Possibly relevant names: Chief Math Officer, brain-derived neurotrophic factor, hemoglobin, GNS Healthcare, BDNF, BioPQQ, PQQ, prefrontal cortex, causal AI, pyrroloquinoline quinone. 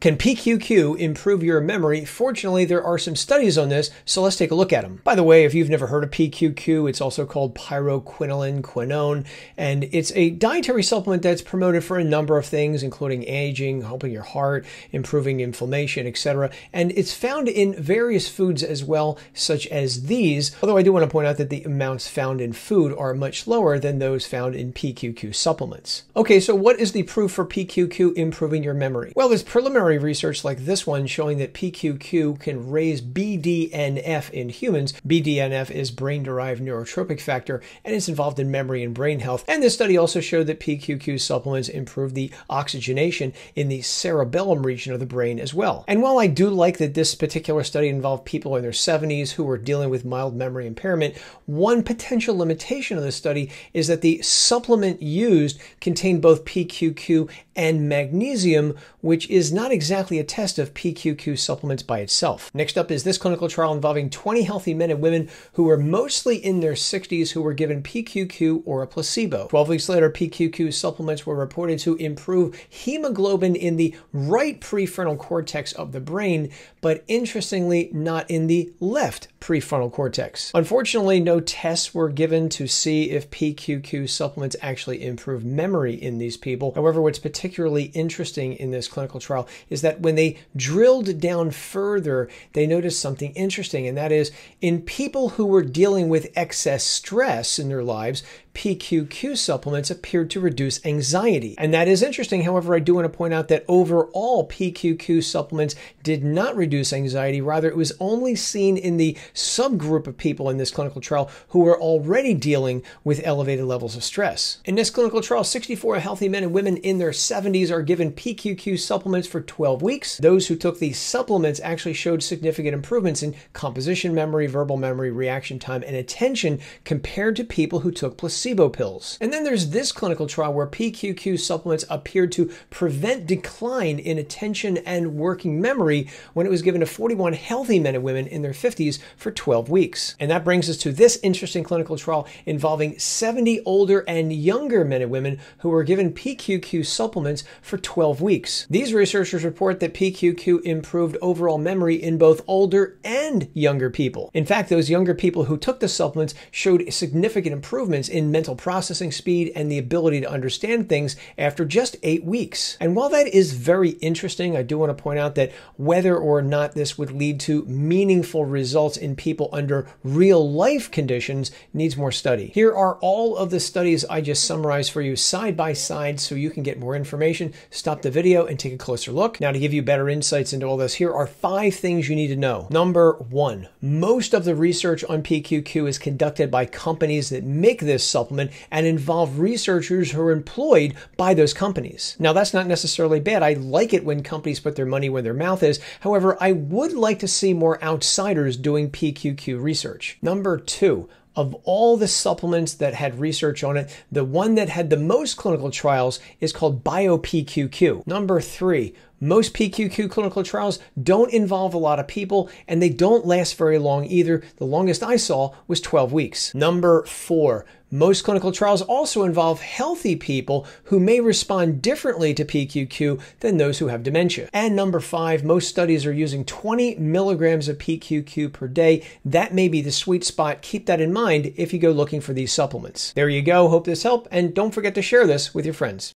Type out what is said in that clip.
Can PQQ improve your memory? Fortunately, there are some studies on this, so let's take a look at them. By the way, if you've never heard of PQQ, it's also called pyrroloquinoline quinone, and it's a dietary supplement that's promoted for a number of things, including aging, helping your heart, improving inflammation, etc. And it's found in various foods as well, such as these, although I do want to point out that the amounts found in food are much lower than those found in PQQ supplements. Okay, so what is the proof for PQQ improving your memory? Well, there's preliminary research like this one showing that PQQ can raise BDNF in humans. BDNF is brain-derived neurotrophic factor, and it's involved in memory and brain health. And this study also showed that PQQ supplements improve the oxygenation in the cerebellum region of the brain as well. And while I do like that this particular study involved people in their 70s who were dealing with mild memory impairment, one potential limitation of this study is that the supplement used contained both PQQ and magnesium, which is not exactly a test of PQQ supplements by itself. Next up is this clinical trial involving 20 healthy men and women who were mostly in their 60s who were given PQQ or a placebo. 12 weeks later, PQQ supplements were reported to improve hemoglobin in the right prefrontal cortex of the brain, but interestingly, not in the left prefrontal cortex. Unfortunately, no tests were given to see if PQQ supplements actually improve memory in these people. However, what's particularly interesting in this clinical trial is that when they drilled down further, they noticed something interesting, and that is in people who were dealing with excess stress in their lives, PQQ supplements appeared to reduce anxiety. And that is interesting. However, I do want to point out that overall PQQ supplements did not reduce anxiety. Rather, it was only seen in the subgroup of people in this clinical trial who were already dealing with elevated levels of stress. In this clinical trial, 64 healthy men and women in their 70s are given PQQ supplements for 12 weeks. Those who took these supplements actually showed significant improvements in composition memory, verbal memory, reaction time, and attention compared to people who took placebo pills. And then there's this clinical trial where PQQ supplements appeared to prevent decline in attention and working memory when it was given to 41 healthy men and women in their 50s for 12 weeks. And that brings us to this interesting clinical trial involving 70 older and younger men and women who were given PQQ supplements for 12 weeks. These researchers report that PQQ improved overall memory in both older and younger people. In fact, those younger people who took the supplements showed significant improvements in mental processing speed and the ability to understand things after just 8 weeks. And while that is very interesting, I do want to point out that whether or not this would lead to meaningful results in people under real life conditions needs more study. Here are all of the studies I just summarized for you side by side so you can get more information. Stop the video and take a closer look. Now, to give you better insights into all this, here are 5 things you need to know. Number 1, most of the research on PQQ is conducted by companies that make this supplement and involve researchers who are employed by those companies. Now, that's not necessarily bad. I like it when companies put their money where their mouth is. However, I would like to see more outsiders doing PQQ research. Number 2, of all the supplements that had research on it, the one that had the most clinical trials is called BioPQQ. Number 3, most PQQ clinical trials don't involve a lot of people, and they don't last very long either. The longest I saw was 12 weeks. Number 4, most clinical trials also involve healthy people who may respond differently to PQQ than those who have dementia. And number 5, most studies are using 20 milligrams of PQQ per day. That may be the sweet spot. Keep that in mind if you go looking for these supplements. There you go. Hope this helped, and don't forget to share this with your friends.